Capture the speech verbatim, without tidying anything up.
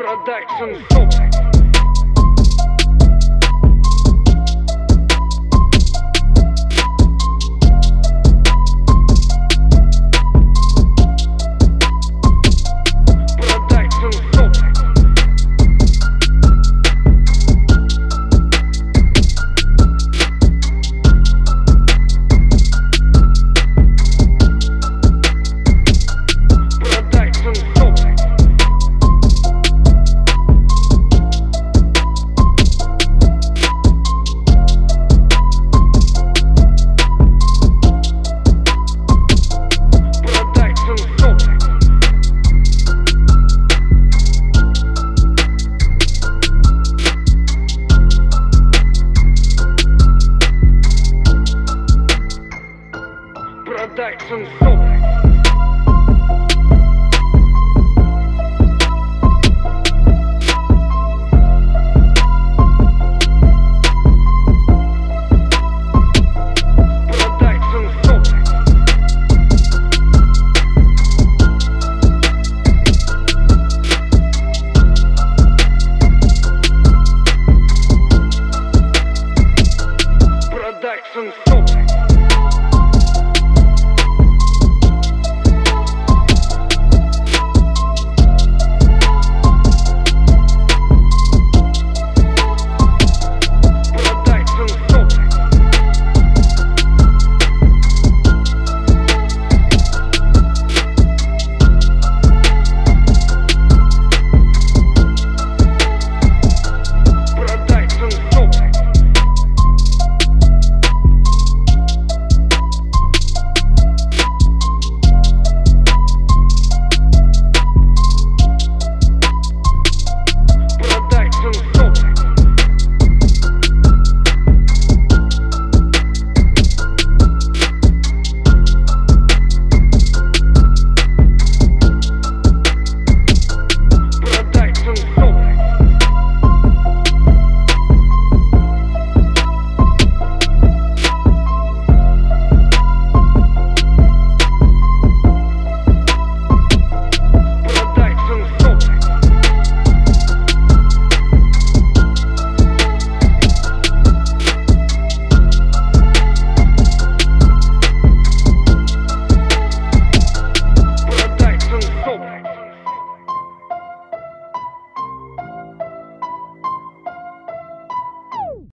Production.